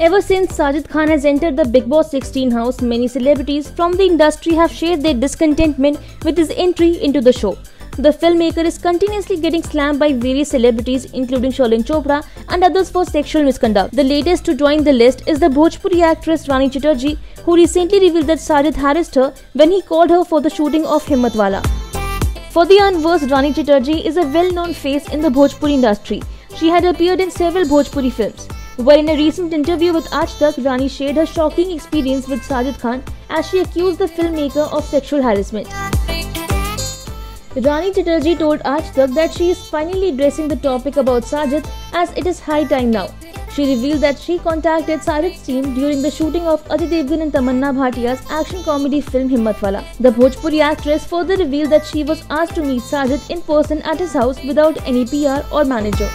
Ever since Sajid Khan has entered the Bigg Boss 16 house, many celebrities from the industry have shared their discontentment with his entry into the show. The filmmaker is continuously getting slammed by various celebrities including Sherlyn Chopra and others for sexual misconduct. The latest to join the list is the Bhojpuri actress Rani Chatterjee, who recently revealed that Sajid harassed her when he called her for the shooting of Himmatwala. For the unversed, Rani Chatterjee is a well-known face in the Bhojpuri industry. She had appeared in several Bhojpuri films. While in a recent interview with Aaj Tak, Rani shared her shocking experience with Sajid Khan as she accused the filmmaker of sexual harassment. Rani Chatterjee told Aaj Tak that she is finally addressing the topic about Sajid as it is high time now. She revealed that she contacted Sajid's team during the shooting of Ajay Devgn and Tamanna Bhatia's action comedy film Himmatwala. The Bhojpuri actress further revealed that she was asked to meet Sajid in person at his house without any PR or manager.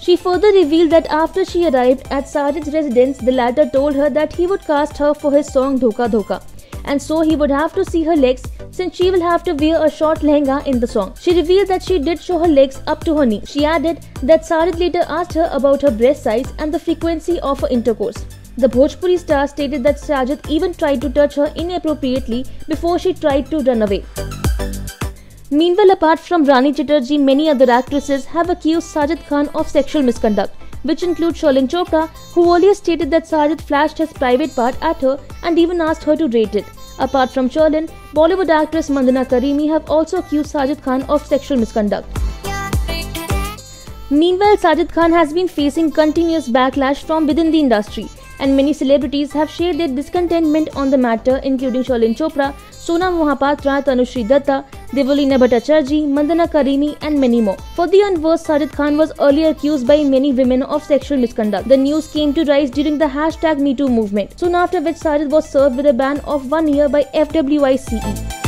She further revealed that after she arrived at Sajid's residence, the latter told her that he would cast her for his song Dhoka Dhoka, and so he would have to see her legs since she will have to wear a short lehenga in the song. She revealed that she did show her legs up to her knee. She added that Sajid later asked her about her breast size and the frequency of her intercourse. The Bhojpuri star stated that Sajid even tried to touch her inappropriately before she tried to run away. Meanwhile, apart from Rani Chatterjee, many other actresses have accused Sajid Khan of sexual misconduct, which include Sherlyn Chopra, who earlier stated that Sajid flashed his private part at her and even asked her to rate it. Apart from Sherlyn, Bollywood actress Mandana Karimi have also accused Sajid Khan of sexual misconduct. Meanwhile, Sajid Khan has been facing continuous backlash from within the industry, and many celebrities have shared their discontentment on the matter, including Sherlyn Chopra, Sona Mohapatra, Tanushree Dutta, Devoleena Bhattacherjee, Mandana Karimi and many more. For the unversed, Sajid Khan was earlier accused by many women of sexual misconduct. The news came to rise during the #MeToo movement, soon after which Sajid was served with a ban of 1 year by FWICE.